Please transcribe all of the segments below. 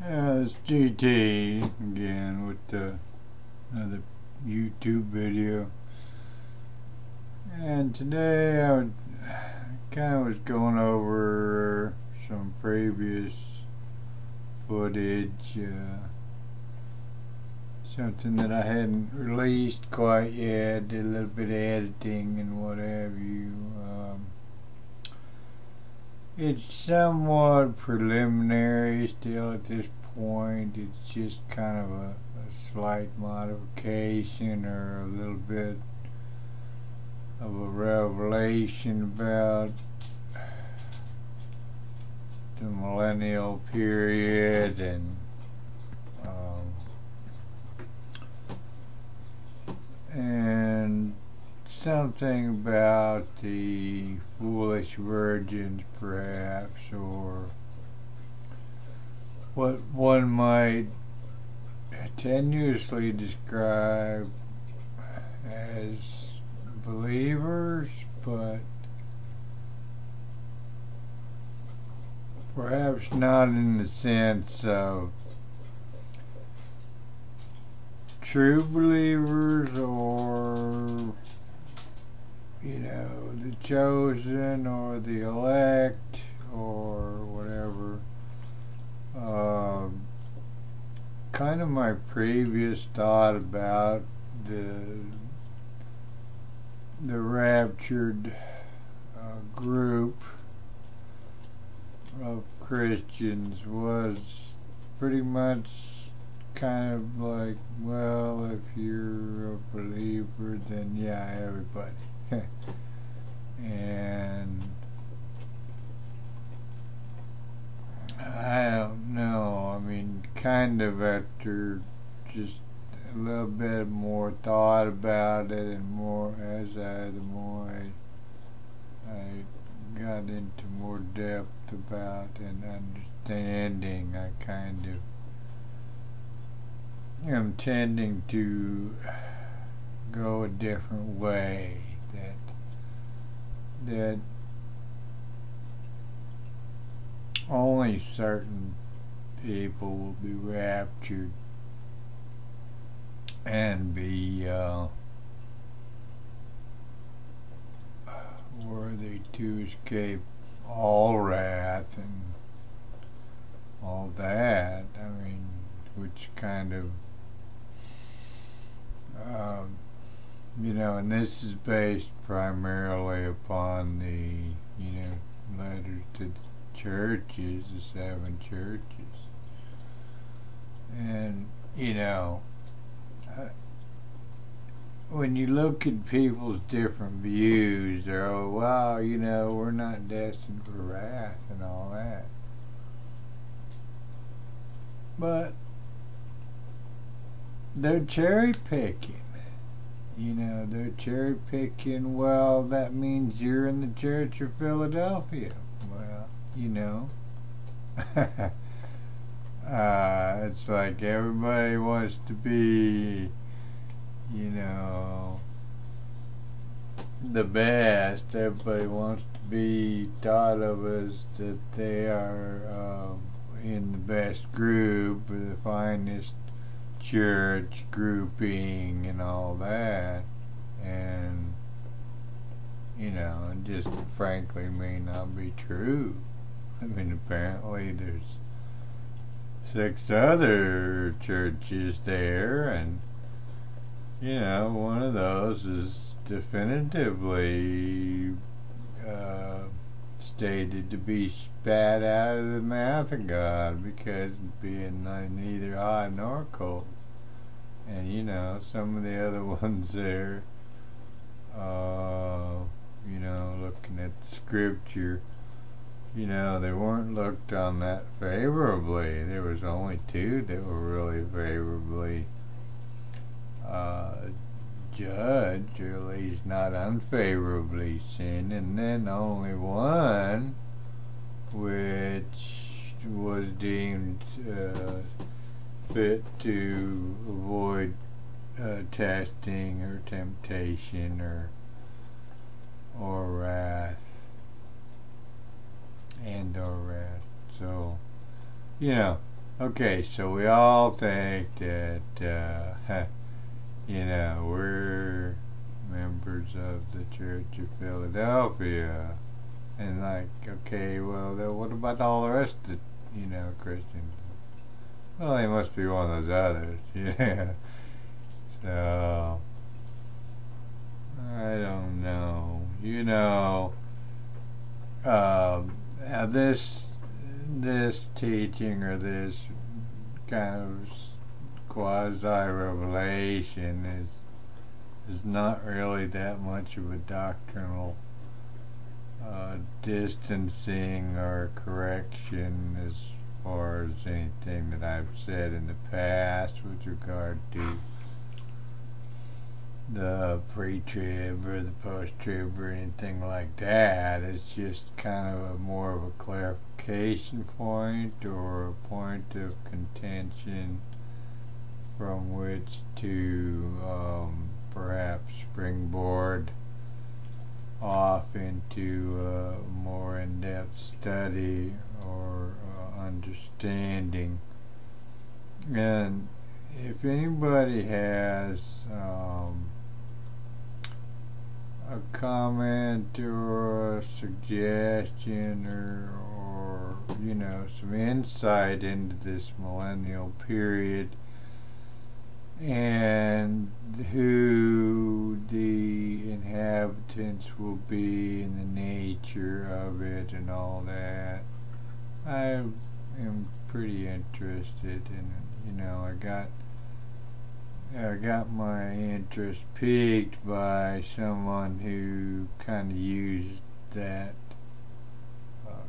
Yeah, it's GT again with another YouTube video, and today I kind of was going over some previous footage, something that I hadn't released quite yet, did a little bit of editing and what have you. It's somewhat preliminary still at this point. It's just kind of a slight modification or a little bit of a revelation about the millennial period and something about the foolish virgins, perhaps, or what one might tenuously describe as believers, but perhaps not in the sense of true believers or, you know, the chosen or the elect or whatever. Kind of my previous thought about the raptured group of Christians was pretty much kind of like, well, if you're a believer, then yeah, everybody. And I don't know, I mean, kind of after just a little bit more thought about it, and the more I got into more depth about and understanding, I kind of am tending to go a different way. That only certain people will be raptured and be worthy to escape all wrath and all that. I mean, which kind of you know, and this is based primarily upon the, you know, letters to the churches, the 7 churches. And, you know, when you look at people's different views, they're, oh, wow, you know, we're not destined for wrath and all that. But they're cherry picking. You know, they're cherry picking, well, that means you're in the Church of Philadelphia. Well, you know, it's like everybody wants to be, you know, the best. Everybody wants to be thought of as that they are in the best group or the finest church grouping and all that, and, you know, it just frankly may not be true. I mean, apparently there's 6 other churches there, and, you know, one of those is definitively stated to be spat out of the mouth of God because of being neither hot nor cold. And, you know, some of the other ones there, you know, looking at the scripture, you know, they weren't looked on that favorably. There was only 2 that were really favorably judged, or at least not unfavorably sinned, and then only one which was deemed fit to avoid testing or temptation or wrath and or wrath. So, you know, Okay, so we all think that, we're members of the Church of Philadelphia. And like, okay, well, then what about all the rest of the, Christians? Well, they must be one of those others, So, I don't know. This teaching or this kind of quasi-revelation is not really that much of a doctrinal distancing or correction as far as anything that I've said in the past with regard to the pre-trib or the post-trib or anything like that. It's just kind of more of a clarification point or a point of contention from which to perhaps springboard off into a more in-depth study or understanding. And if anybody has a comment or a suggestion or some insight into this millennial period and who the inhabitants will be and the nature of it and all that, I am pretty interested in it. I got my interest piqued by someone who kind of used that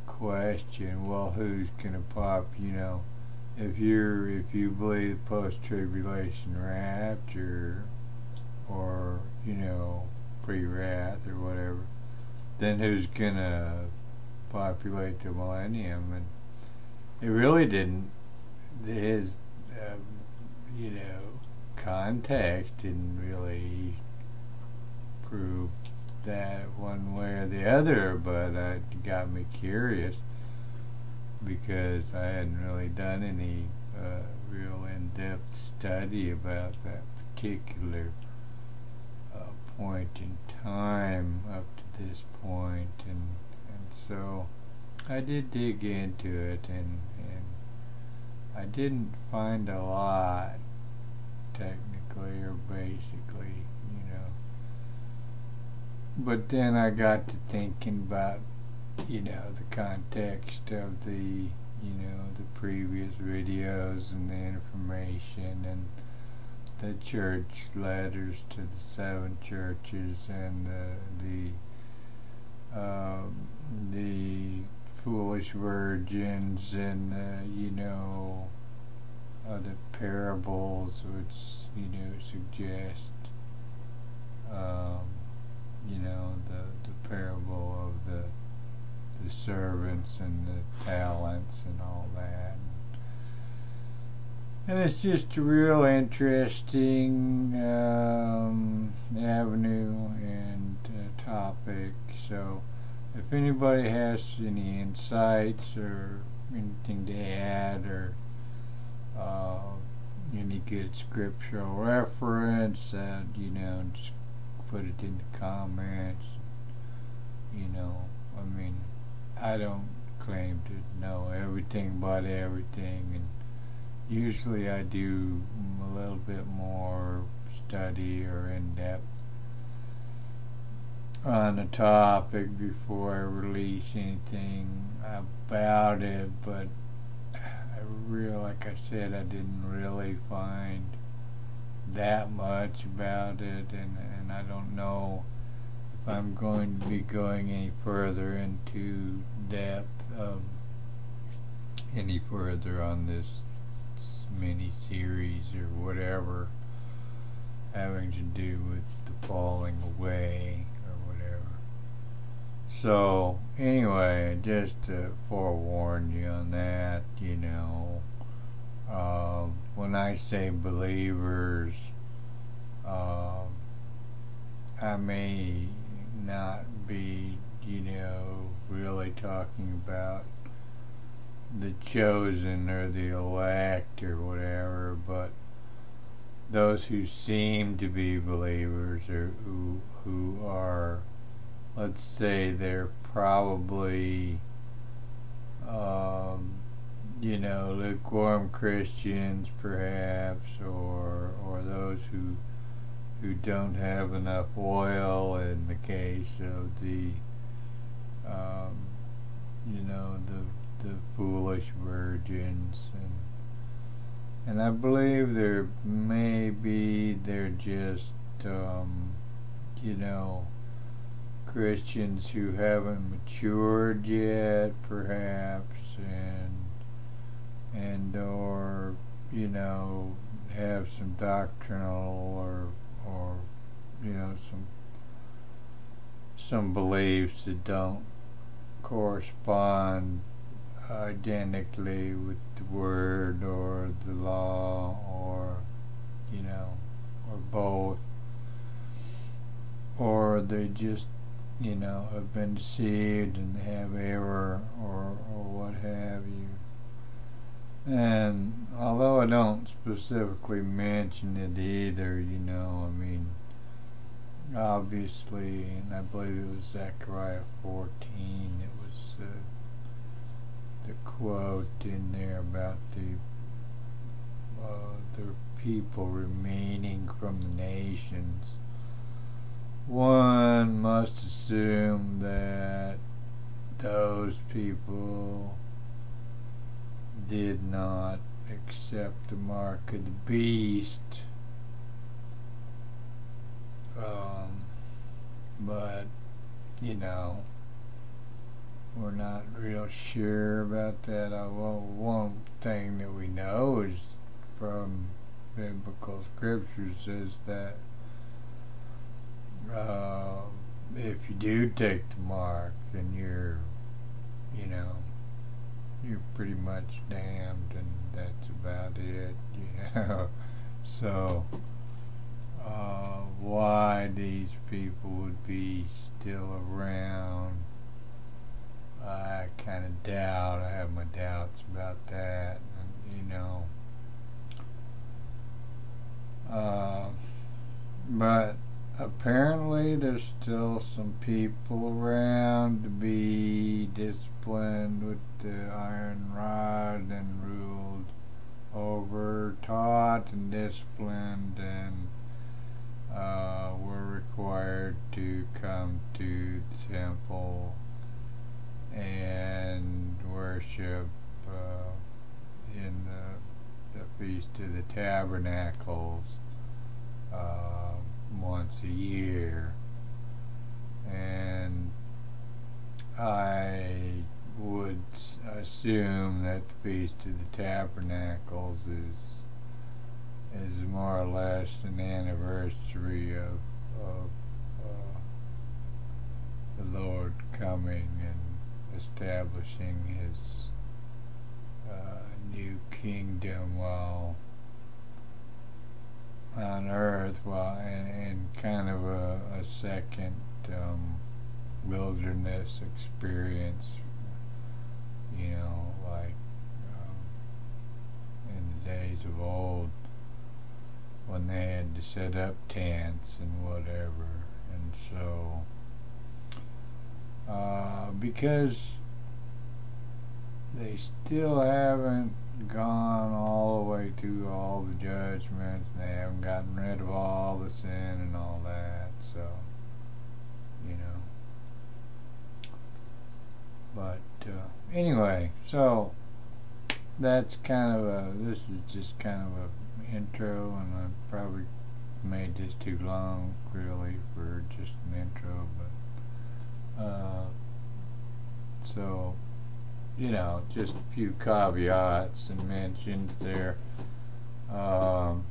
question. Well, who's gonna pop? If you believe post-tribulation rapture or pre-wrath or whatever, then who's gonna populate the millennium? And it really didn't. His context didn't really prove that one way or the other, but it got me curious because I hadn't really done any real in-depth study about that particular point in time up to this point, and so I did dig into it, and I didn't find a lot technically or basically, But then I got to thinking about, the context of the, the previous videos and the information and the church letters to the 7 churches and the foolish virgins and, other parables which, suggest, the parable of the servants and the talents and all that. And it's just a real interesting avenue and topic. So if anybody has any insights or anything to add or any good scriptural reference, just put it in the comments. I don't claim to know everything about everything, and usually I do a little bit more study or in-depth on a topic before I release anything about it, but like I said, I didn't really find that much about it, and I don't know if I'm going to be going any further into depth of any further on this mini series or whatever having to do with the falling away or whatever. So anyway, just to forewarn you on that, when I say believers, I may not be, really talking about the chosen or the elect or whatever, but those who seem to be believers, or who are, let's say, they're probably lukewarm Christians perhaps, or those who don't have enough oil in the case of the the foolish virgins, and I believe they're just Christians who haven't matured yet perhaps, or have some doctrinal or some beliefs that don't correspond identically with the Word or the law, or or both, or they just have been deceived and they have error or what have you. And although I don't specifically mention it either, obviously, and I believe it was Zechariah 14 that was the quote in there about the people remaining from the nations. One must assume that those people did not accept the mark of the beast, but we're not real sure about that. One thing that we know is from biblical scriptures is that if you do take the mark, then you're pretty much damned, and that's about it. So why these people would be still around, I kind of doubt. I have my doubts about that. But apparently there's still some people around to be disciplined with the iron rod and ruled over, taught and disciplined, and were required to come to the temple and worship in the Feast of the Tabernacles once a year. And I would assume that the Feast of the Tabernacles is more or less an anniversary of the Lord coming and establishing His new kingdom on earth, and kind of a second wilderness experience, like in the days of old when they had to set up tents and whatever. And so because they still haven't gone all the way through all the judgments, and they haven't gotten rid of all the sin and all that, so but anyway, so that's kind of this is just kind of a intro, and I probably made this too long really for just an intro, but so just a few caveats and mentions there. So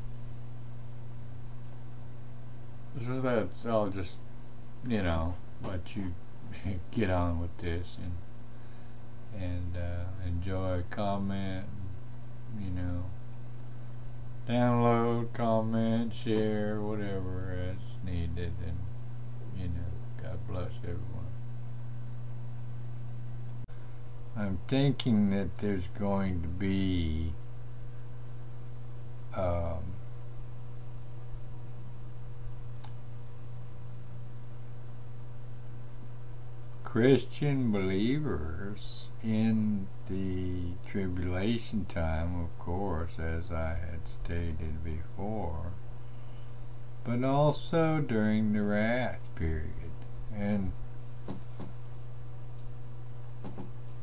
that's, I'll just, let you get on with this and enjoy, comment, download, comment, share, whatever is needed, and, God bless everyone. I'm thinking that there's going to be Christian believers in the tribulation time, of course, as I had stated before, but also during the wrath period. And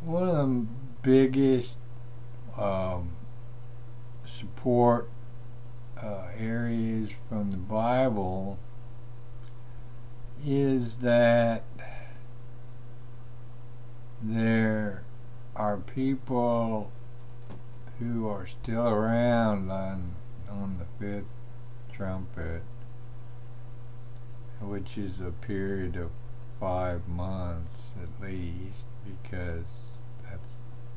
one of the biggest support areas from the Bible is that there are people who are still around on the fifth trumpet, which is a period of 5 months at least, because that's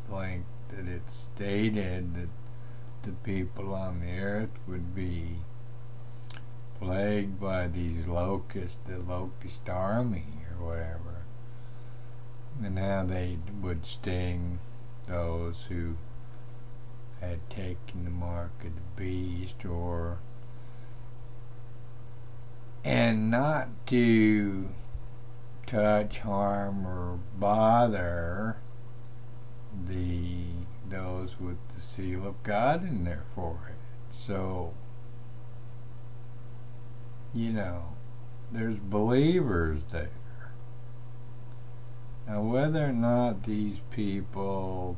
the length that it stated that the people on the earth would be plagued by these locusts, the locust army or whatever, and how they would sting those who had taken the mark of the beast, or and not to touch, harm, or bother those with the seal of God in their forehead. So, you know, there's believers there. Now, whether or not these people,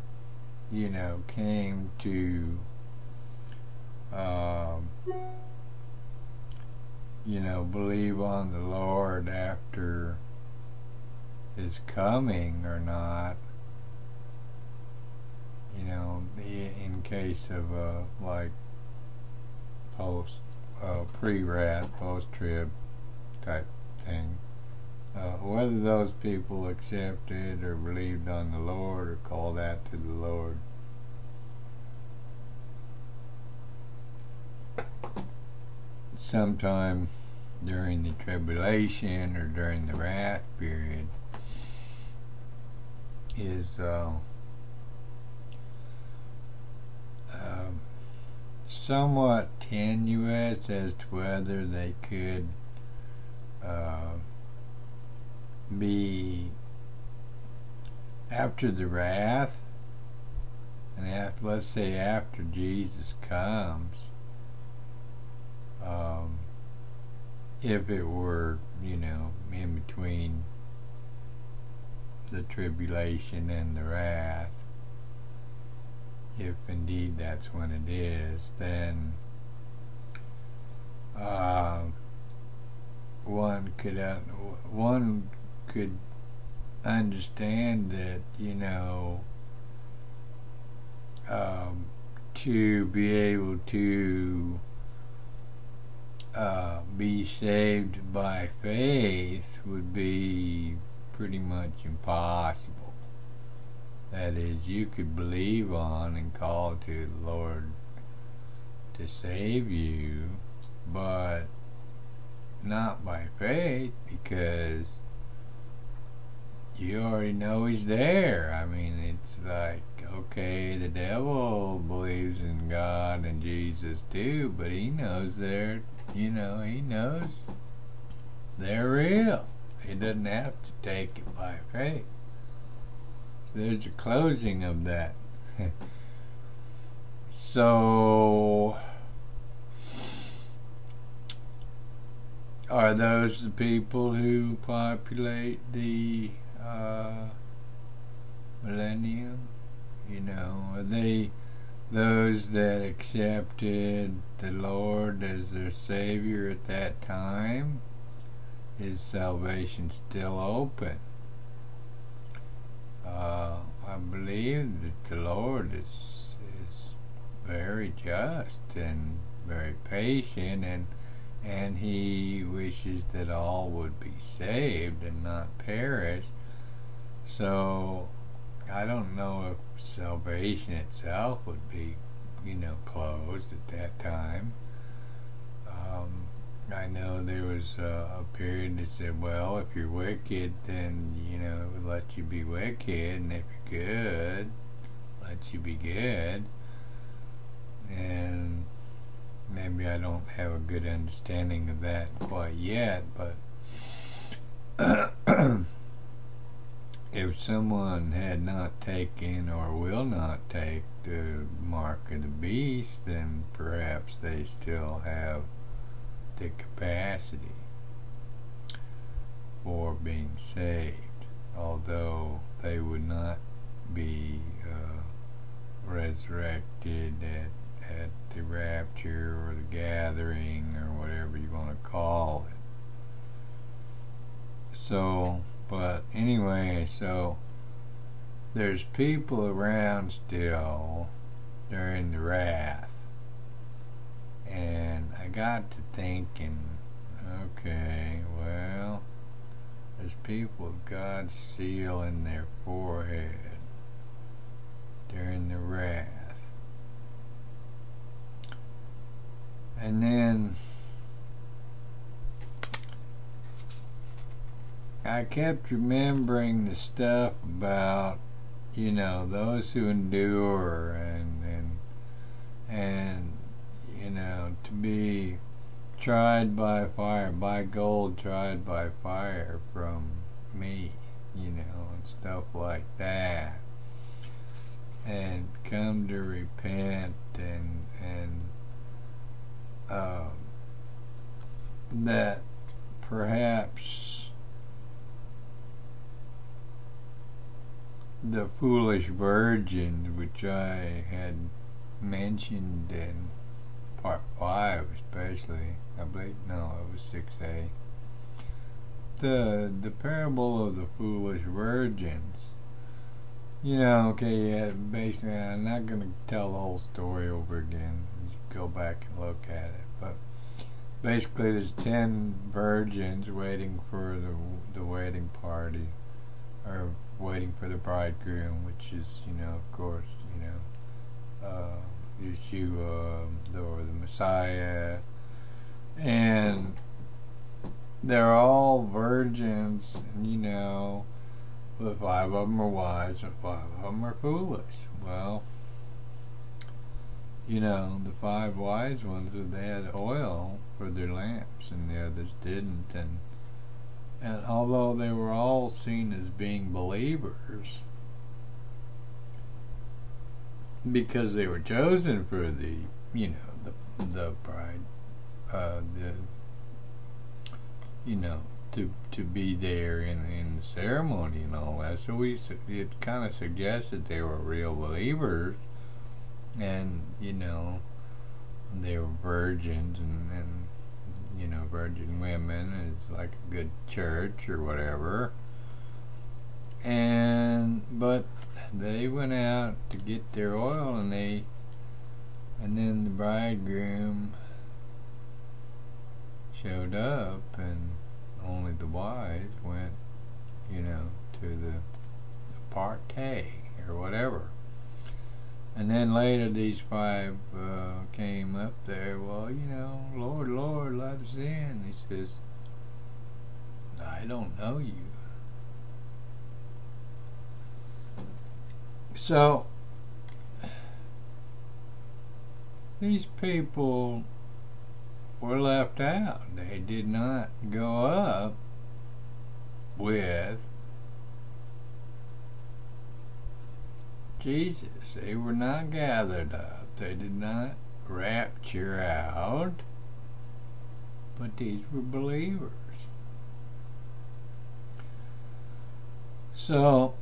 you know, came to, you know, believe on the Lord after His coming or not, you know, in case of like pre-wrath, post-trib type thing, whether those people accepted or believed on the Lord or called out to the Lord, sometime during the tribulation or during the wrath period, is somewhat tenuous as to whether they could be after the wrath, and after, let's say, after Jesus comes, if it were, you know, in between the tribulation and the wrath, if indeed that's when it is, then one could understand that, you know, to be able to be saved by faith would be pretty much impossible. That is, you could believe on and call to the Lord to save you, but not by faith, because you already know He's there. I mean, it's like, okay, the devil believes in God and Jesus too, but he knows they're, you know, he knows they're real. He doesn't have to take it by faith. So there's a closing of that. So, are those the people who populate the millennium? You know, are they those that accepted the Lord as their Savior at that time? Is salvation still open? I believe that the Lord is very just and very patient, and He wishes that all would be saved and not perish. So I don't know if salvation itself would be, you know, closed at that time. I know there was a period that said, well, if you're wicked, then, you know, it would let you be wicked, and if good, let you be good, and maybe I don't have a good understanding of that quite yet, but if someone had not taken or will not take the mark of the beast, then perhaps they still have the capacity for being saved, although they would not be resurrected at the rapture or the gathering or whatever you want to call it. So, but anyway, so there's people around still during the wrath, and I got to thinking, okay, well, there's people with God's seal in their forehead during the wrath. And then I kept remembering the stuff about, you know, those who endure and you know, to be tried by fire, by gold tried by fire from me, you know, and stuff like that, and come to repent, and that perhaps the foolish virgins, which I had mentioned in part 5 especially, I believe, no, it was 6a, the parable of the foolish virgins. You know, okay, yeah, basically, I'm not going to tell the whole story over again. You go back and look at it, but basically there's 10 virgins waiting for the wedding party, or waiting for the bridegroom, which is, you know, of course, you know, Yeshua, or the Messiah, and they're all virgins, and you know, but 5 of them are wise and 5 of them are foolish. Well, you know, the 5 wise ones, they had oil for their lamps and the others didn't, and although they were all seen as being believers because they were chosen for the, you know, the bride, you know, to be there in the ceremony and all that. So it kind of suggests that they were real believers, and you know, they were virgins, and you know, virgin women, and it's like a good church or whatever. And but they went out to get their oil, and then the bridegroom showed up, and only the wise went, you know, to the party or whatever. And then later these 5 came up there. Well, you know, Lord, Lord, let us in. He says, I don't know you. So these people were left out. They did not go up with Jesus. They were not gathered up. They did not rapture out. But these were believers. So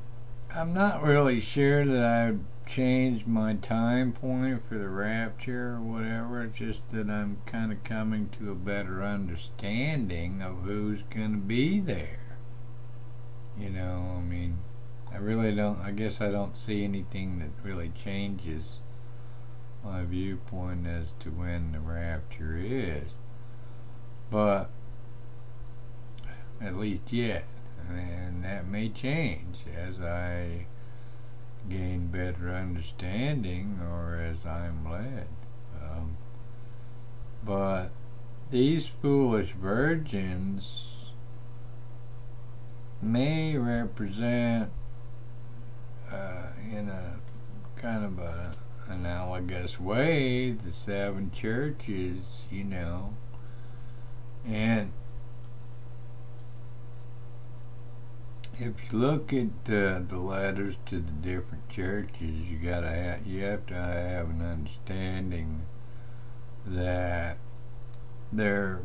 I'm not really sure that I've changed my time point for the rapture or whatever. It's just that I'm kind of coming to a better understanding of who's going to be there. You know, I mean, I really don't, I guess I don't see anything that really changes my viewpoint as to when the rapture is. But, at least yet. And that may change as I gain better understanding or as I'm led. But these foolish virgins may represent in a kind of a analogous way, the seven churches, you know, and if you look at the letters to the different churches, you have to have an understanding that there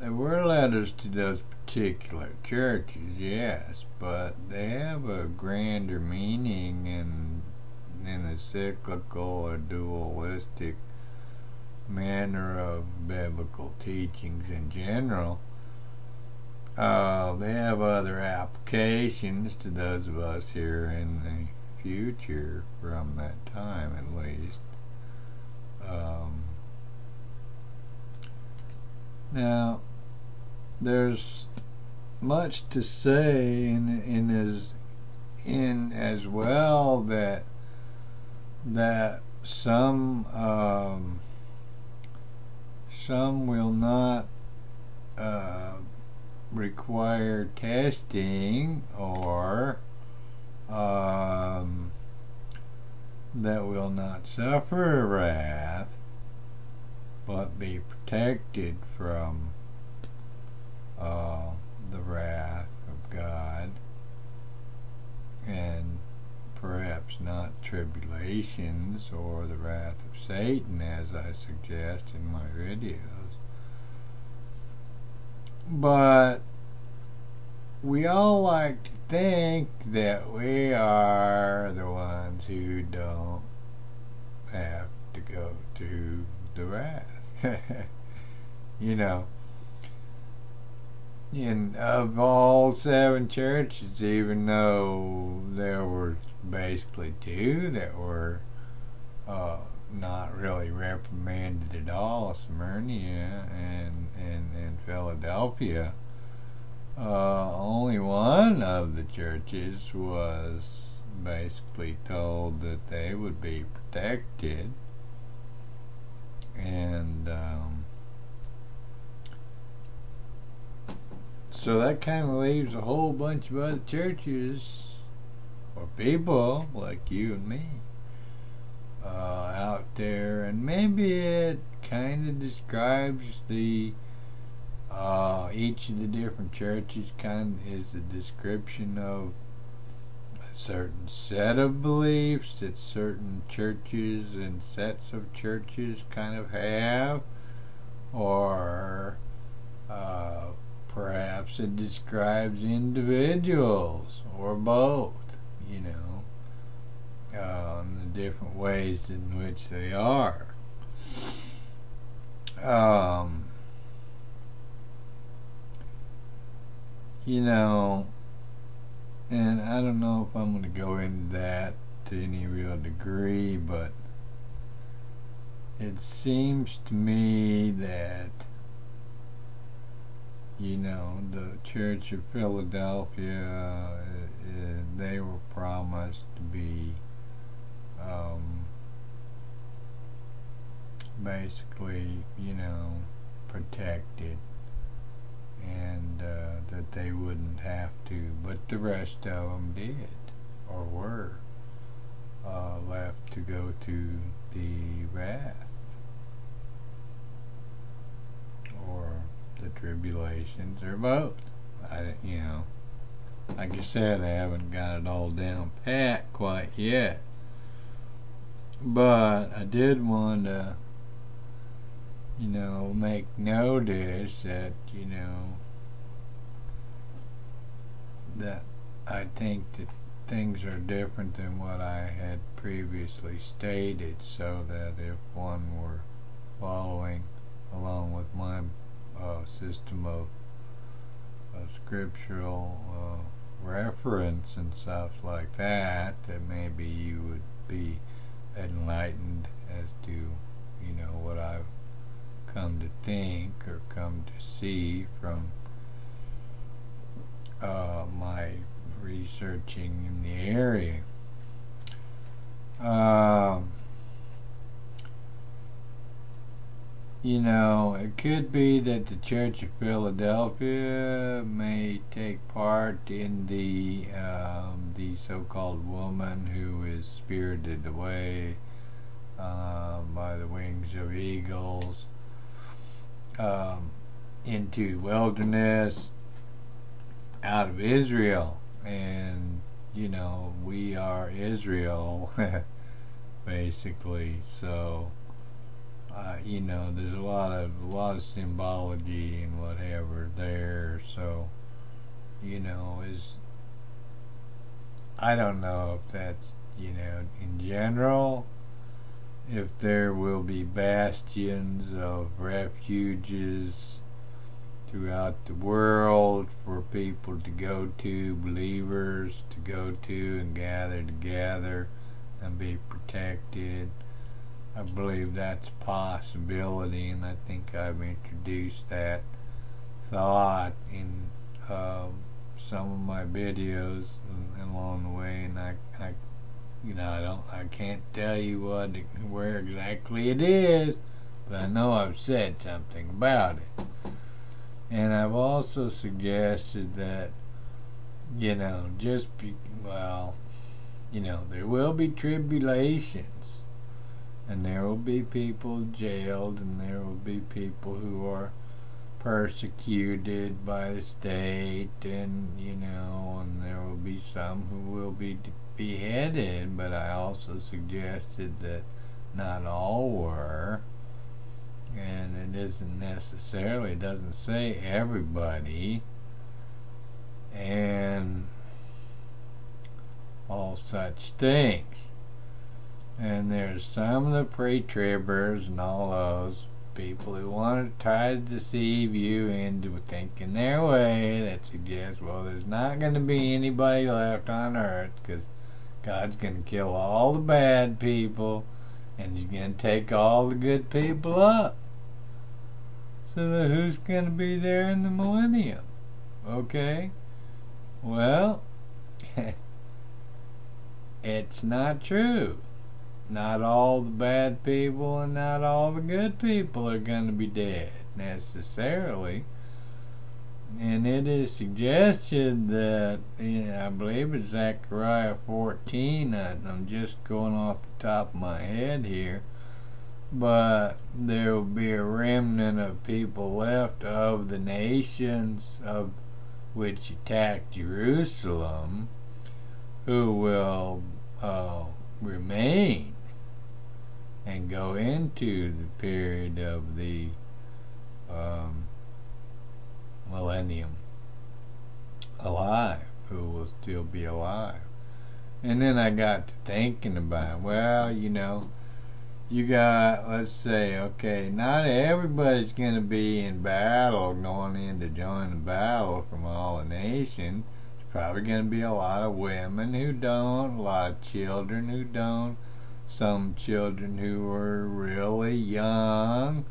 were letters to those particular churches, yes, but they have a grander meaning in a cyclical or dualistic manner of biblical teachings in general. They have other applications to those of us here in the future, from that time at least. Now, there's much to say as well that some will not require testing, or that will not suffer wrath, but be protected from the wrath of God, and perhaps not tribulations or the wrath of Satan, as I suggest in my videos. But we all like to think that we are the ones who don't have to go to the wrath. You know, and of all seven churches, even though there were basically two that were not really reprimanded at all, Smyrna and Philadelphia, only one of the churches was basically told that they would be protected, and so that kind of leaves a whole bunch of other churches or people like you and me out there, and maybe it kind of describes the each of the different churches is a description of a certain set of beliefs that certain churches and sets of churches kind of have, or perhaps it describes individuals, or both, you know, the different ways in which they are. You know, and I don't know if I'm going to go into that to any real degree, but it seems to me that, you know, the Church of Philadelphia, they were promised to be basically, you know, protected, and that they wouldn't have to, but the rest of them did, or were left to go to the wrath or the tribulations, or both. You know, like I said, I haven't got it all down pat quite yet, but I did want to, you know, make notice that, you know, that I think that things are different than what I had previously stated, so that if one were following along with my system of scriptural reference and stuff like that, that maybe you would be enlightened as to, you know, what I've come to think or come to see from my researching in the area. You know, it could be that the Church of Philadelphia may take part in the so-called woman who is spirited away by the wings of eagles into wilderness out of Israel, and you know, we are Israel basically. So you know, there's a lot of symbology and whatever there. So, you know, I don't know if that's, you know, in general, if there will be bastions of refuges throughout the world for people to go to, believers to go to and gather together and be protected. I believe that's a possibility, and I think I've introduced that thought in some of my videos along the way, and I you know, I can't tell you where exactly it is, but I know I've said something about it. And I've also suggested that, you know, you know, there will be tribulations. And there will be people jailed, and there will be people who are persecuted by the state, and you know, and there will be some who will be beheaded, but I also suggested that not all were, and it isn't necessarily, it doesn't say everybody, and all such things. And there's some of the pre-tribbers and all those people who want to try to deceive you into thinking their way, that suggests, well, there's not going to be anybody left on earth because God's going to kill all the bad people and he's going to take all the good people up. So then who's going to be there in the millennium? Okay? Well, it's not true. Not all the bad people and not all the good people are going to be dead, necessarily. And it is suggested that, you know, I believe it's Zechariah 14, I'm just going off the top of my head here, but there will be a remnant of people left of the nations of which attacked Jerusalem who will remain and go into the period of the millennium alive, who will still be alive. And then I got to thinking about, well, you know, you got, let's say, okay, not everybody's going to be in battle, going in to join the battle from all the nations. Probably going to be a lot of women who don't, a lot of children who don't, some children who are really young,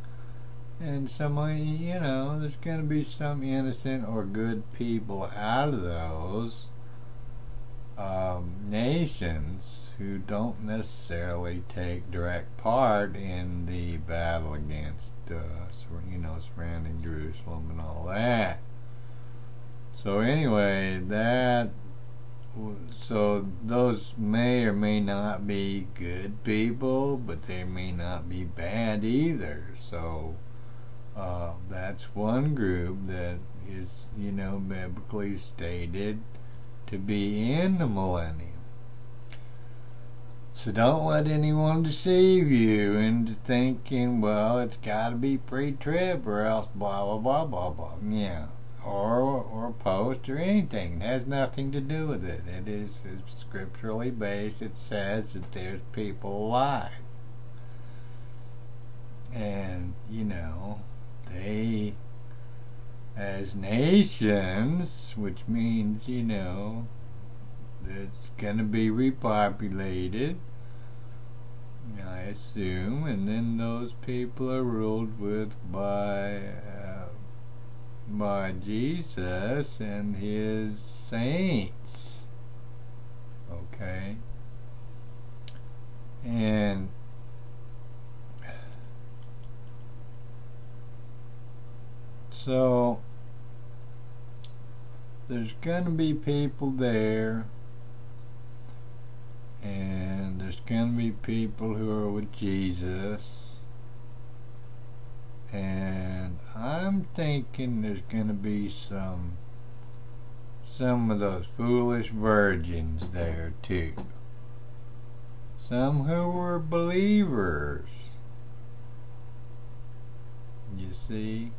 and some, you know, there's going to be some innocent or good people out of those nations who don't necessarily take direct part in the battle against, you know, surrounding Jerusalem and all that. So anyway, so those may or may not be good people, but they may not be bad either. So that's one group that is, you know, biblically stated to be in the millennium. So don't let anyone deceive you into thinking, well, it's got to be pre-trib or else blah, blah, blah, blah, blah. Yeah. Or post or anything. It has nothing to do with it. It is scripturally based. It says that there's people alive, and you know, they as nations, which means, you know, it's going to be repopulated, I assume, and then those people are ruled with by Jesus and his saints. Okay? And So there's going to be people there, and there's going to be people who are with Jesus, and I'm thinking there's going to be some of those foolish virgins there too. Some who were believers, you see.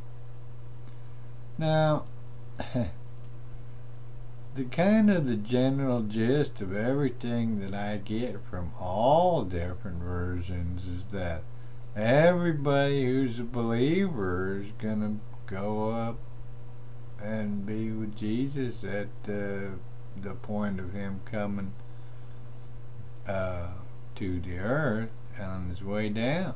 Now, the kind of the general gist of everything that I get from all different versions is that everybody who's a believer is going to go up and be with Jesus at the point of him coming to the earth on his way down.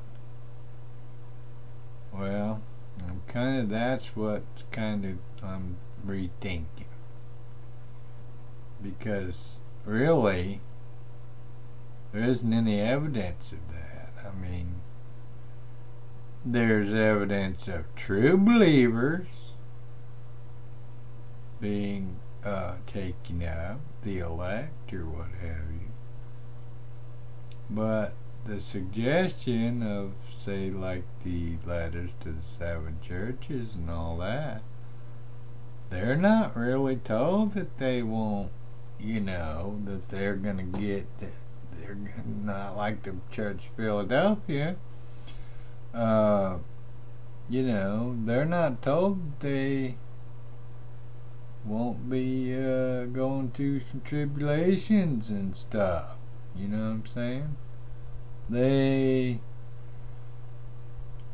Well, I'm kind of, that's what kind of I'm rethinking, because really there isn't any evidence of that. I mean, there's evidence of true believers being taken up, the elect or what have you, but the suggestion of, say, like the letters to the seven churches and all that, they're not really told that they won't, you know, that they're going to get, they're not like the Church of Philadelphia, you know, they're not told that they won't be going through some tribulations and stuff. You know what I'm saying? They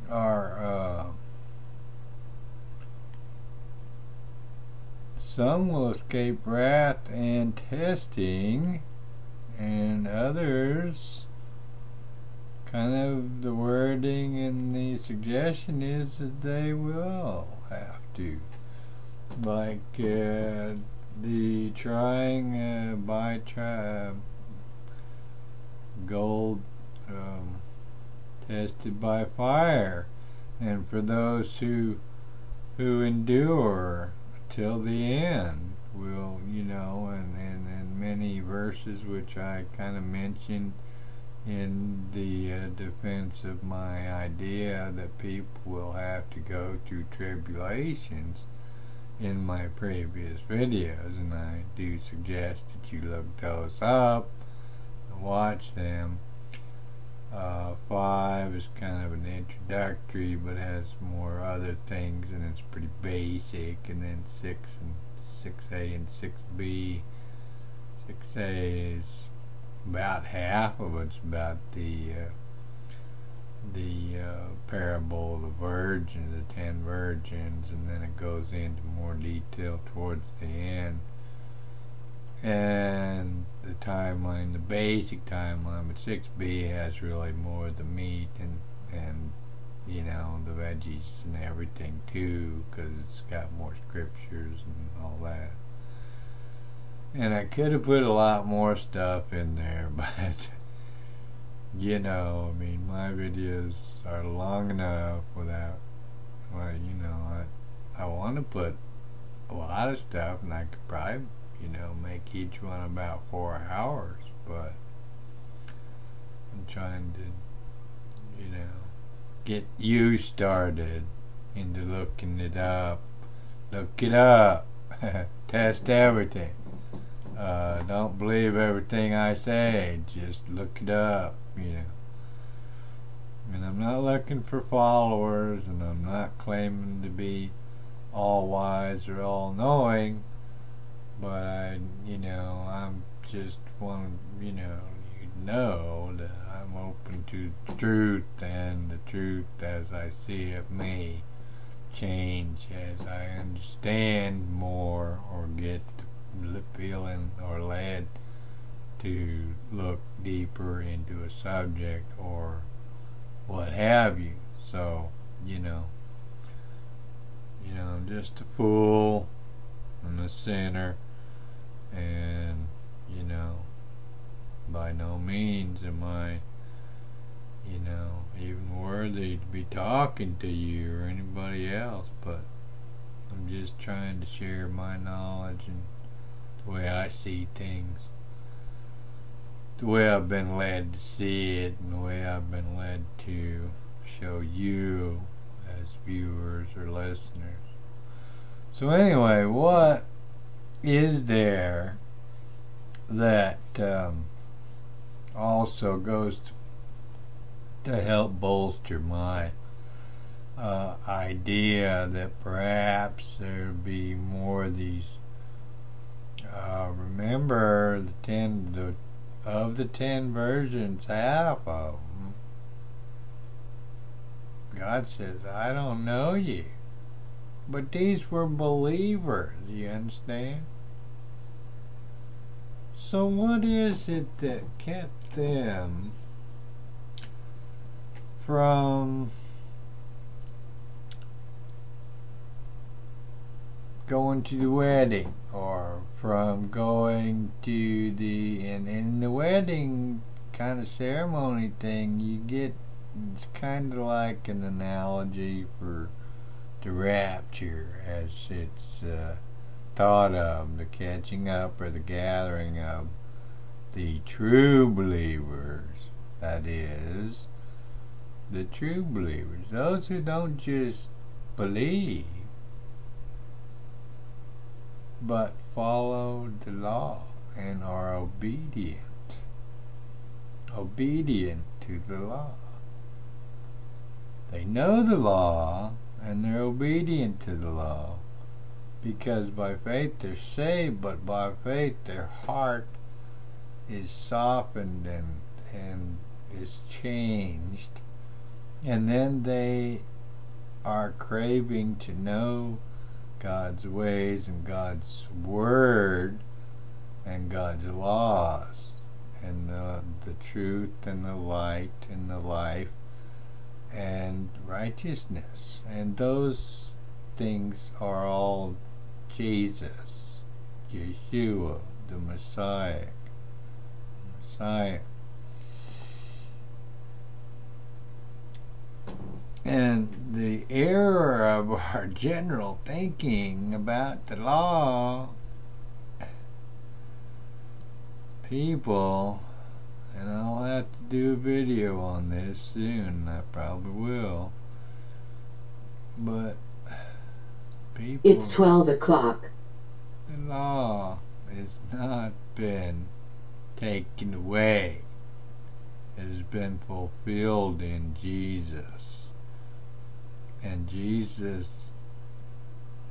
are, some will escape wrath and testing, and others, kind of the wording and the suggestion is that they will have to, like the trying by gold tested by fire, and for those who endure till the end will, you know, and many verses which I kind of mentioned in the defense of my idea that people will have to go through tribulations in my previous videos, and I do suggest that you look those up, watch them. 5 is kind of an introductory, but has more other things, and it's pretty basic. And then 6 and 6A and 6B. 6A is about half of it's about the parable of the virgins, the 10 virgins, and then it goes into more detail towards the end. And the timeline, the basic timeline, but 6B has really more of the meat and you know, the veggies and everything too, because it's got more scriptures and all that. And I could have put a lot more stuff in there, but you know, I mean, my videos are long enough without, well, you know, I want to put a lot of stuff, and I could probably, you know, make each one about 4 hours, but I'm trying to, you know, get you started into looking it up. Look it up. Test everything. Don't believe everything I say. Just look it up, you know. And I'm not looking for followers, and I'm not claiming to be all wise or all knowing. But I, you know, I'm just want to, you know that I'm open to the truth, and the truth as I see it may change as I understand more or get the feeling or led to look deeper into a subject or what have you. So, you know, I'm just a fool. I'm a sinner, and you know, by no means am I, you know, even worthy to be talking to you or anybody else, but I'm just trying to share my knowledge and the way I see things, the way I've been led to see it, and the way I've been led to show you as viewers or listeners. So anyway, what is there that also goes to help bolster my idea that perhaps there would be more of these? Remember, of the 10 versions, half of them, God says, I don't know you. But these were believers, you understand? So what is it that kept them from going to the wedding, or from going to the, and in the wedding kind of ceremony thing, you get, it's kind of like an analogy for the rapture as it's thought of, the catching up or the gathering of the true believers, that is, the true believers, those who don't just believe but follow the law and are obedient to the law. They know the law and they're obedient to the law, because by faith they're saved, but by faith their heart is softened and is changed, and then they are craving to know God's ways and God's word and God's laws and the truth and the light and the life and righteousness, and those things are all Jesus, Yeshua, the Messiah. And the error of our general thinking about the law, people, and I'll have to do a video on this soon, I probably will, but people... It's 12 o'clock. The law has not been taken away. It has been fulfilled in Jesus. And Jesus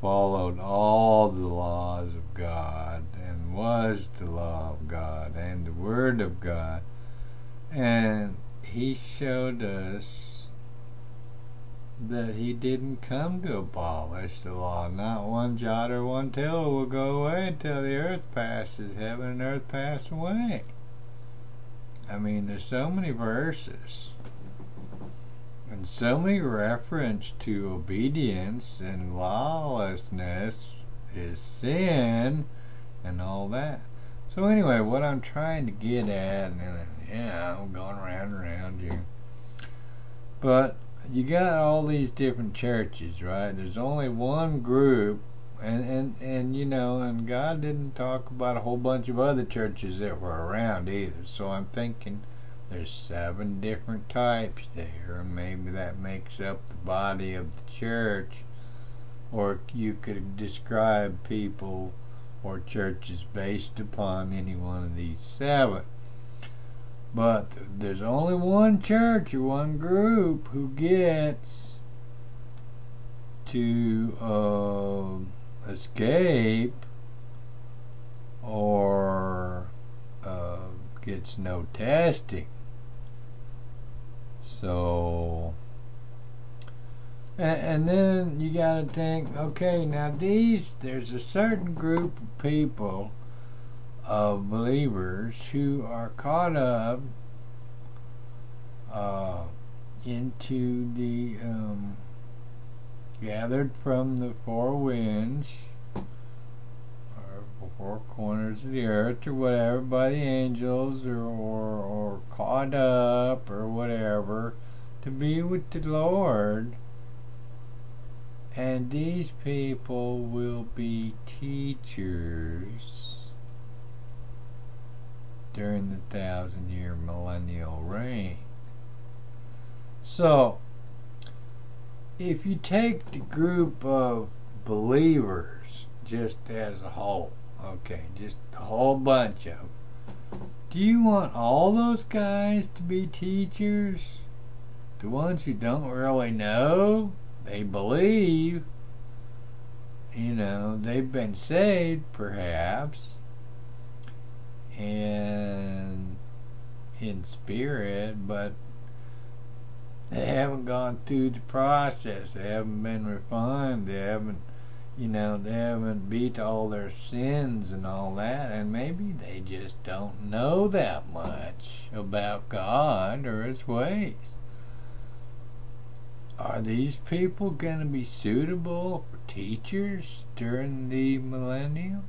followed all the laws of God and was the law of God and the Word of God. And he showed us that he didn't come to abolish the law. Not one jot or one tittle will go away until the earth passes, heaven and earth pass away. I mean, there's so many verses and so many reference to obedience, and lawlessness is sin and all that. So anyway, what I'm trying to get at, and yeah, I'm going round and round here, but you got all these different churches, right? There's only one group, and you know, and God didn't talk about a whole bunch of other churches that were around either, so I'm thinking there's 7 different types there, and maybe that makes up the body of the church, or you could describe people or churches based upon any one of these 7. But there's only one church or one group who gets to escape or gets no testing. So, and then you gotta think, okay, now these, there's a certain group of people, of believers, who are caught up into the, gathered from the 4 winds, or 4 corners of the earth, or whatever, by the angels, or caught up, or whatever, to be with the Lord, And these people will be teachers during the 1,000-year millennial reign. So, if you take the group of believers just as a whole, okay, just a whole bunch of them, do you want all those guys to be teachers? The ones who don't really know? They believe, you know, they've been saved perhaps, and in spirit, but they haven't gone through the process, they haven't been refined, they haven't, you know, they haven't beat all their sins and all that, and maybe they just don't know that much about God or His ways. Are these people going to be suitable for teachers during the millennium?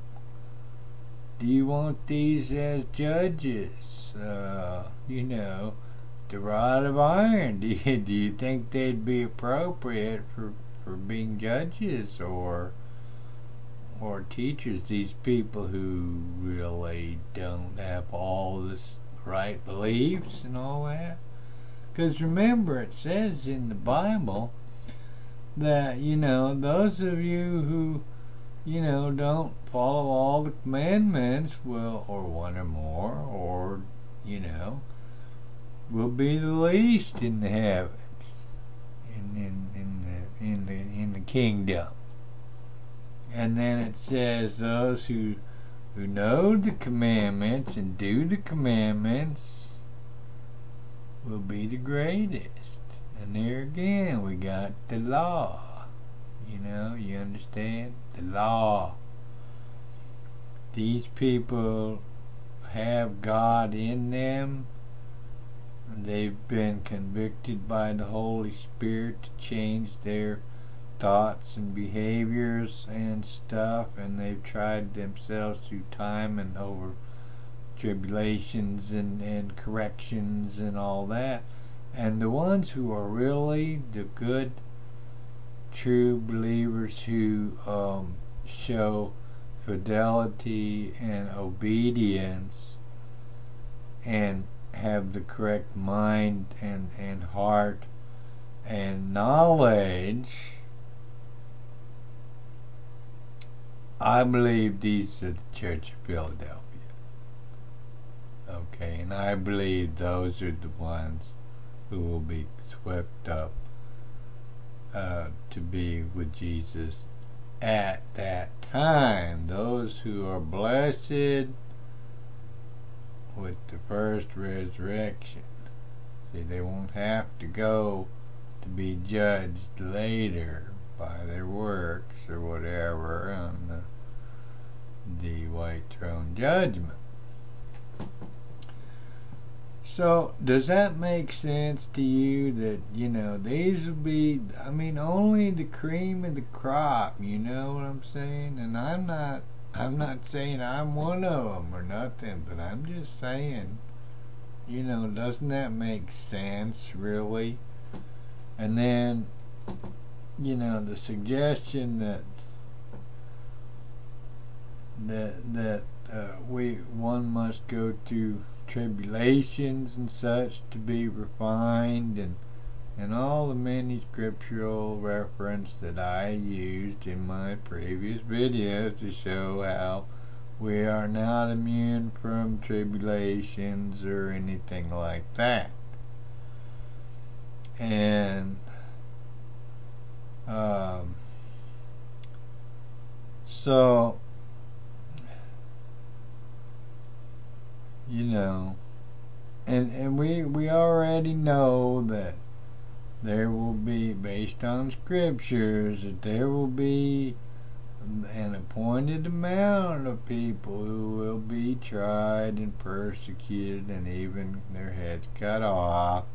Do you want these as judges? You know, the rod of iron. Do you think they'd be appropriate for being judges or teachers? These people who really don't have all the right beliefs and all that? Because remember, it says in the Bible that, you know, those of you who, you know, don't follow all the commandments will, or one or more, or, you know, will be the least in the heavens, in the kingdom. And then it says those who know the commandments and do the commandments will be the greatest. And there again we got the law. You know, you understand? The law. These people have God in them. They've been convicted by the Holy Spirit to change their thoughts and behaviors and stuff, and they've tried themselves through time and over tribulations and corrections and all that. And the ones who are really the good true believers who show fidelity and obedience and have the correct mind and heart and knowledge, I believe these are the Church of Philadelphia. Okay, and I believe those are the ones who will be swept up to be with Jesus at that time. Those who are blessed with the first resurrection. See, they won't have to go to be judged later by their works or whatever on the white throne judgment. So, does that make sense to you that, you know, these will be, I mean, only the cream of the crop, you know what I'm saying? And I'm not saying I'm one of them or nothing, but I'm just saying, you know, doesn't that make sense, really? And then, you know, the suggestion that one must go to tribulations and such to be refined, and all the many scriptural reference that I used in my previous videos to show how we are not immune from tribulations or anything like that. And so, you know, and we already know that there will be, based on scriptures, that there will be an appointed amount of people who will be tried and persecuted and even their heads cut off,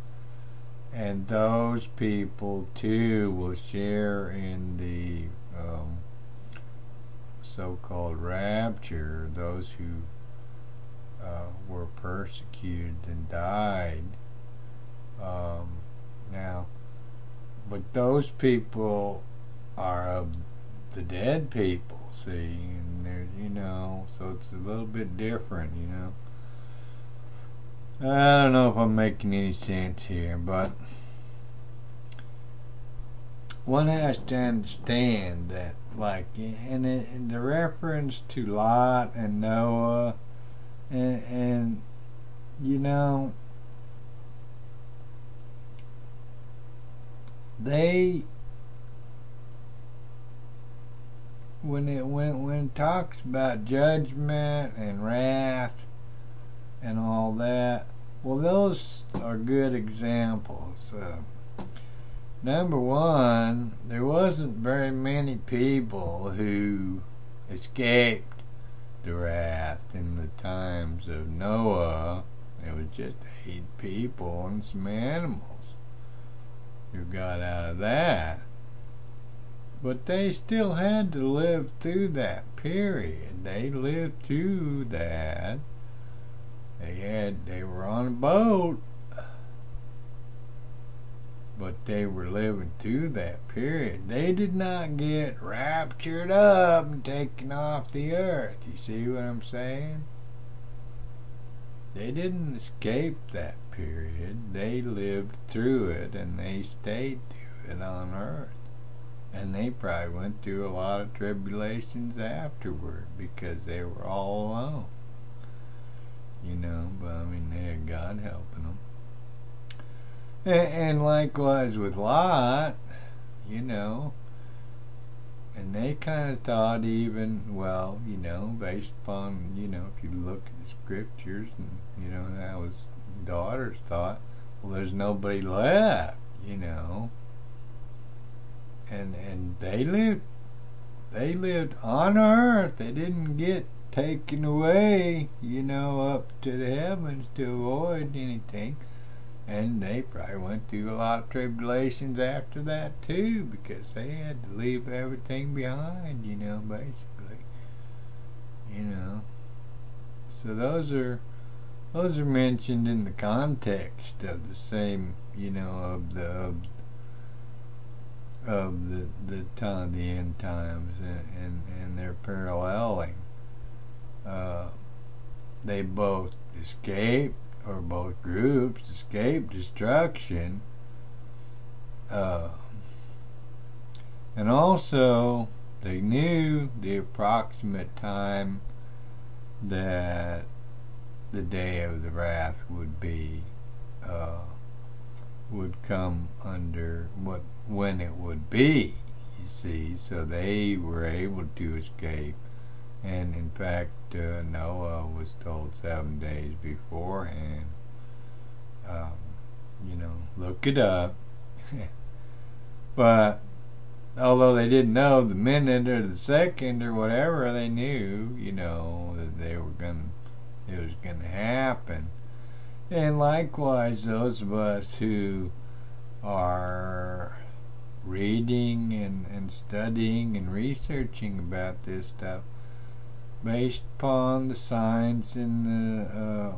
and those people too will share in the so-called rapture, those who were persecuted and died. Now, but those people are of the dead people, see, and there, you know, so it's a little bit different, you know. I don't know if I'm making any sense here, but one has to understand that, like, and the reference to Lot and Noah, and you know, they, when it talks about judgment and wrath and all that, well, those are good examples. Number one, there wasn't very many people who escaped the wrath in the times of Noah. There was just 8 people and some animals who got out of that. But they still had to live through that period. They lived through that. They were on a boat, but they were living through that period. They did not get raptured up and taken off the earth. You see what I'm saying? They didn't escape that period. They lived through it, and they stayed through it on earth. And they probably went through a lot of tribulations afterward because they were all alone. You know, but I mean, they had God helping them. And likewise with Lot, you know, and they kind of thought even, well, you know, based upon, you know, if you look at the scriptures, and, you know, that was daughters thought, well, there's nobody left, you know. And they lived on earth. They didn't get taken away, you know, up to the heavens to avoid anything. And they probably went through a lot of tribulations after that too, because they had to leave everything behind, you know, basically. You know. So those are mentioned in the context of the same, you know, of the time, the end times, and they're paralleling. They both escaped, or both groups escaped destruction, and also they knew the approximate time that the day of the wrath would be, would come under what, when it would be, you see. So they were able to escape, and in fact Noah was told 7 days beforehand. You know, look it up. But although they didn't know the minute or the second or whatever, they knew, you know, that they were it was gonna happen. And likewise, those of us who are reading and studying and researching about this stuff, based upon the signs in the,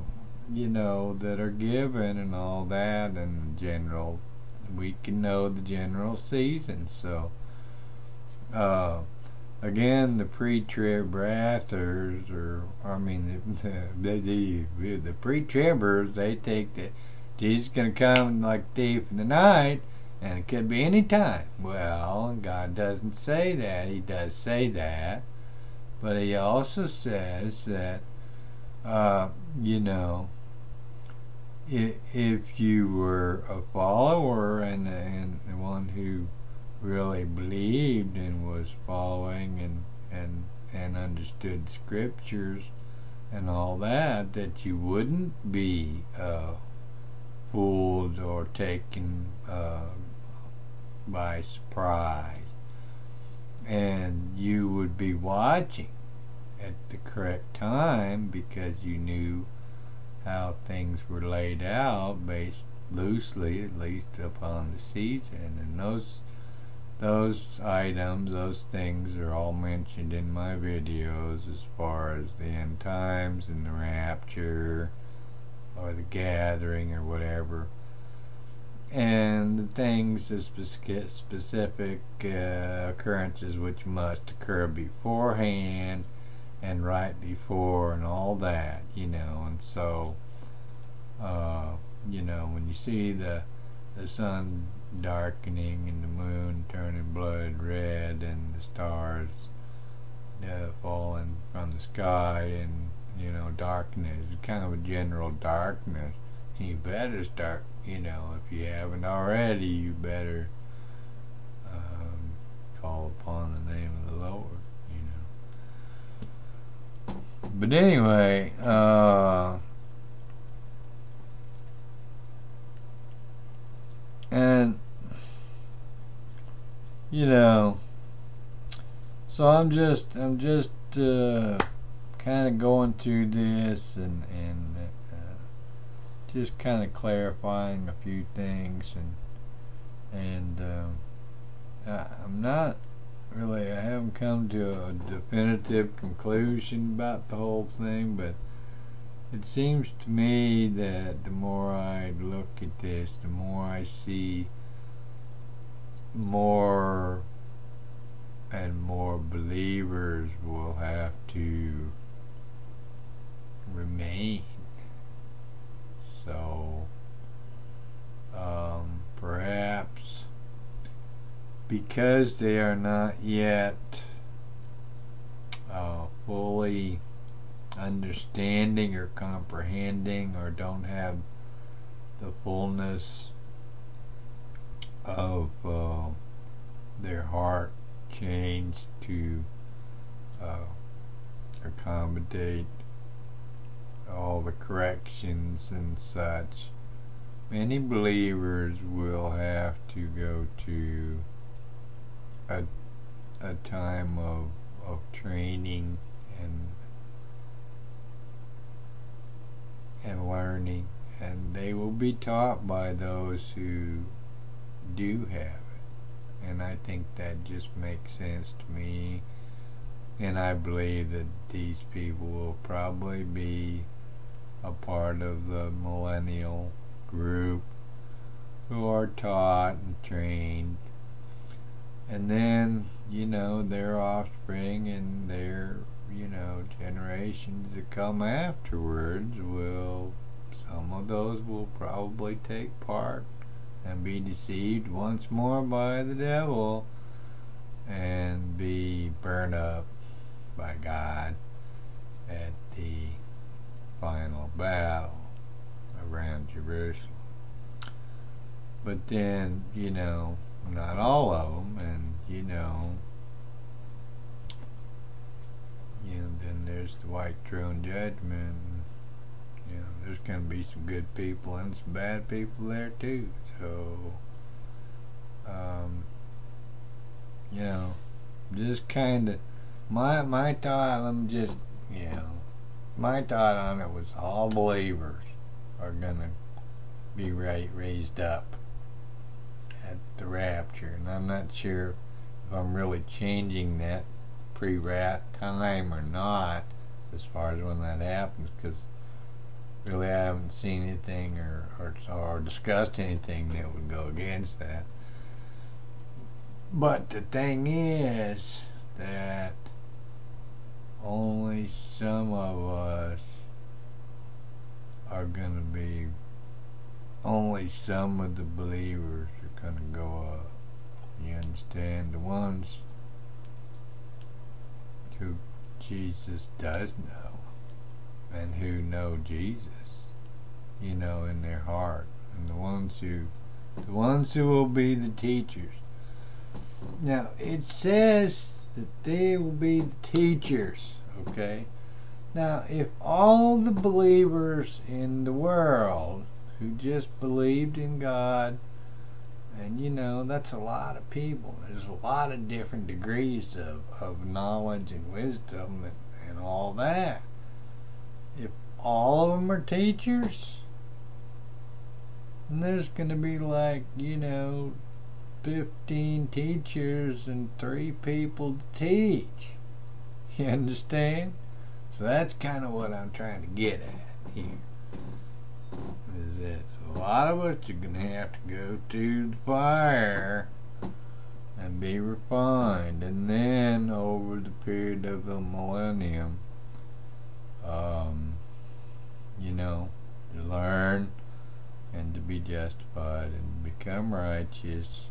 you know, that are given and all that, and general, we can know the general season. So, again, the pre-trib wrathers, or I mean, the pre-tribbers, they think that Jesus is going to come like a thief in the night, and it could be any time. Well, God doesn't say that. He does say that, but He also says that, you know, if you were a follower and one who really believed and was following and understood scriptures and all that, that you wouldn't be fooled or taken by surprise, and you would be watching at the correct time because you knew how things were laid out, based loosely at least upon the season. And those items, those things are all mentioned in my videos as far as the end times and the rapture or the gathering or whatever. and the things, the specific occurrences which must occur beforehand and right before and all that, you know. And so you know, when you see the sun darkening and the moon turning blood red and the stars falling from the sky, and you know, darkness, kind of a general darkness, you better start, you know, if you haven't already, you better call upon the name of the Lord, you know. But anyway, and you know, so I'm just kind of going through this and just kind of clarifying a few things, and I'm not really, I haven't come to a definitive conclusion about the whole thing, but it seems to me that the more I look at this, the more I see more and more believers will have to remain. So perhaps because they are not yet fully understanding or comprehending, or don't have the fullness of their heart changed to accommodate all the corrections and such, many believers will have to go to a time of training and learning, and they will be taught by those who do have it. And I think that just makes sense to me, and I believe that these people will probably be a part of the millennial group who are taught and trained, and then, you know, their offspring and their, you know, generations that come afterwards will, some of those will probably take part and be deceived once more by the devil and be burned up by God at the final battle around Jerusalem. But then, you know, not all of them, and you know then there's the white throne judgment. You know, there's going to be some good people and some bad people there too. So, you know, just kind of my thought. I'm just, you know, my thought on it was all believers are gonna be raised up at the rapture, and I'm not sure if I'm really changing that pre-wrath time or not, as far as when that happens, because really I haven't seen anything or discussed anything that would go against that. But the thing is that only some of us are going to be, only some of the believers are going to go up. You understand? The ones who Jesus does know and who know Jesus, you know, in their heart, and the ones who will be the teachers. Now, it says that they will be the teachers, okay? Now, if all the believers in the world who just believed in God, and you know, that's a lot of people. There's a lot of different degrees of knowledge and wisdom and all that. If all of them are teachers, then there's going to be like, you know, 15 teachers and 3 people to teach. You understand? So that's kind of what I'm trying to get at here. Is that A lot of us are going to have to go to the fire and be refined, and then over the period of a millennium, to learn and to be justified and become righteous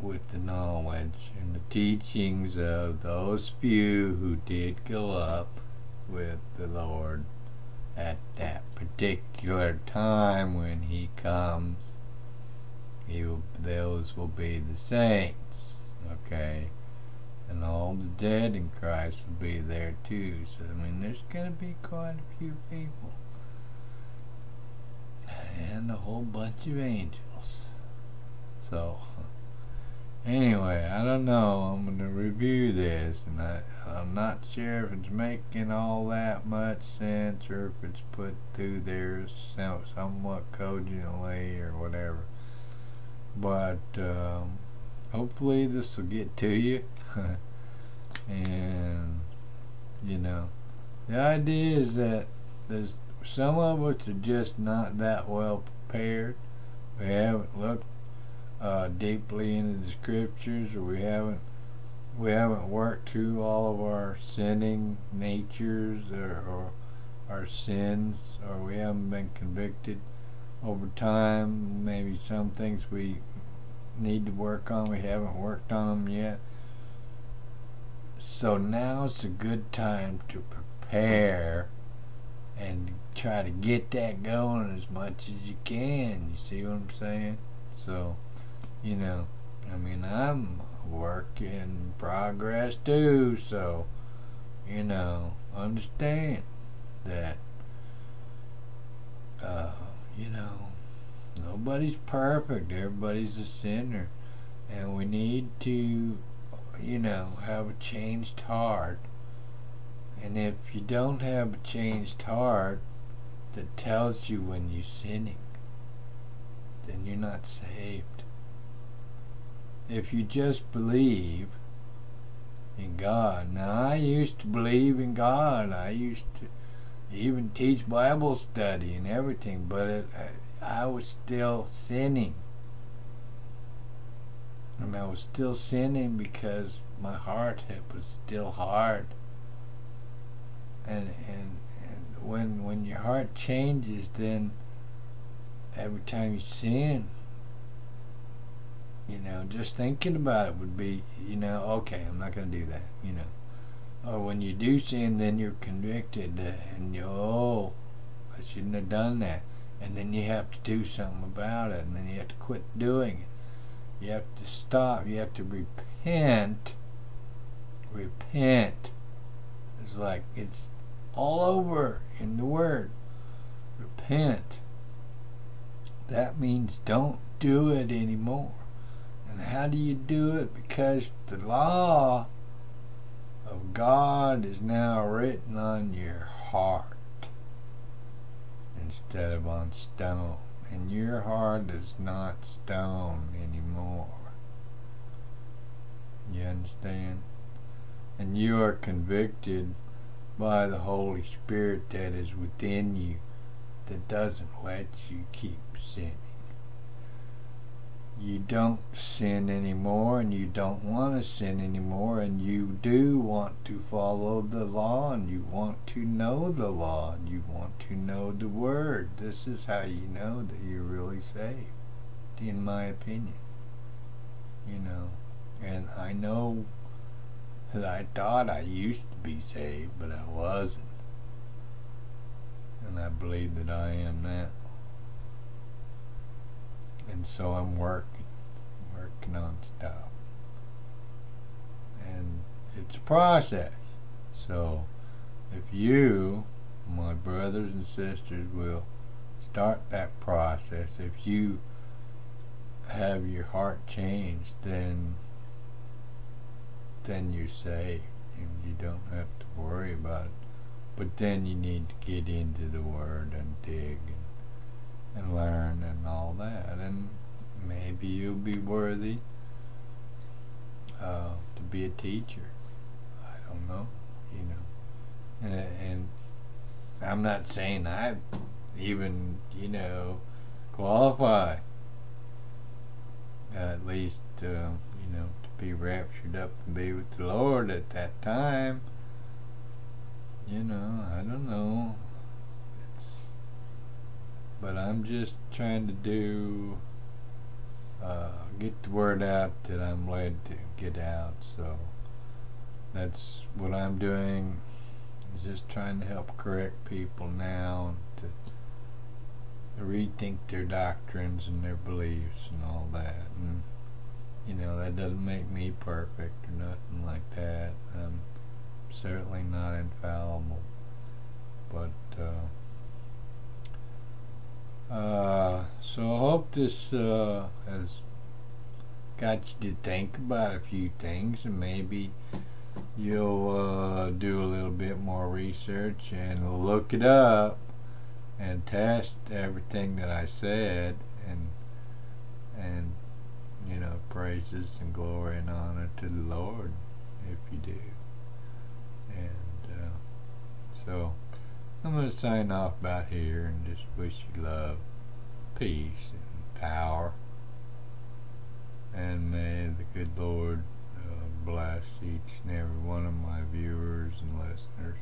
with the knowledge and the teachings of those few who did go up with the Lord at that particular time when He comes. Those will be the saints, okay? And all the dead in Christ will be there too. So, there's going to be quite a few people. And a whole bunch of angels. So, anyway, I don't know. I'm going to review this, and I'm not sure if it's making all that much sense or if it's put through there somewhat cogently or whatever. But hopefully this will get to you. And the idea is that there's some of us are just not that well prepared. We haven't looked deeply into the scriptures, or we haven't worked through all of our sinning natures or our sins, or we haven't been convicted over time. Maybe some things we need to work on, we haven't worked on them yet. So now's a good time to prepare and try to get that going as much as you can. You see what I'm saying? So, I'm a work in progress too, so, understand that, nobody's perfect. Everybody's a sinner, and we need to, have a changed heart. And if you don't have a changed heart that tells you when you're sinning, then you're not saved. If you just believe in God. Now, I used to believe in God. I used to even teach Bible study and everything, but I was still sinning. And I was still sinning because my heart was still hard. And when your heart changes, then every time you sin, just thinking about it would be, okay, I'm not going to do that, Or when you do sin, then you're convicted, and I shouldn't have done that. And then you have to do something about it, and then you have to quit doing it. You have to stop. You have to repent. Repent. It's like it's all over in the Word. Repent. That means don't do it anymore. And how do you do it? Because the law of God is now written on your heart instead of on stone, and your heart is not stone anymore. You understand? And you are convicted by the Holy Spirit that is within you, that doesn't let you keep sinning. You don't sin anymore, and you don't want to sin anymore, and you do want to follow the law, and you want to know the law, and you want to know the Word. This is how you know that you're really saved, in my opinion. And I know that I thought I used to be saved, but I wasn't. And I believe that I am now. And so I'm working nonstop. And it's a process. So if you, my brothers and sisters, will start that process, if you have your heart changed, then you're saved, and you don't have to worry about it. But then you need to get into the Word and dig and learn and all that, and maybe you'll be worthy to be a teacher. I don't know, and I'm not saying I even qualify, at least, you know, to be raptured up and be with the Lord at that time. You know, I don't know. But I'm just trying to do, get the word out that I'm led to get out. So that's what I'm doing, is just trying to help correct people now to rethink their doctrines and their beliefs and all that. And, you know, that doesn't make me perfect or nothing like that. I'm certainly not infallible. But, so I hope this has got you to think about a few things, and maybe you'll do a little bit more research and look it up and test everything that I said, and you know, praises and glory and honor to the Lord if you do. And so I'm going to sign off about here and just wish you love, peace, and power. And may the good Lord bless each and every one of my viewers and listeners.